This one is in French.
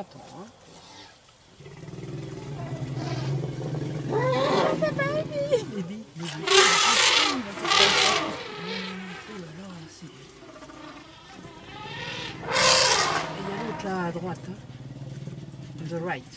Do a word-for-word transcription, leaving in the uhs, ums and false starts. j'attends. Hein. Ah, papa, Ebi. Ebi, Ebi. Il y a l'autre là à droite. Hein. The right.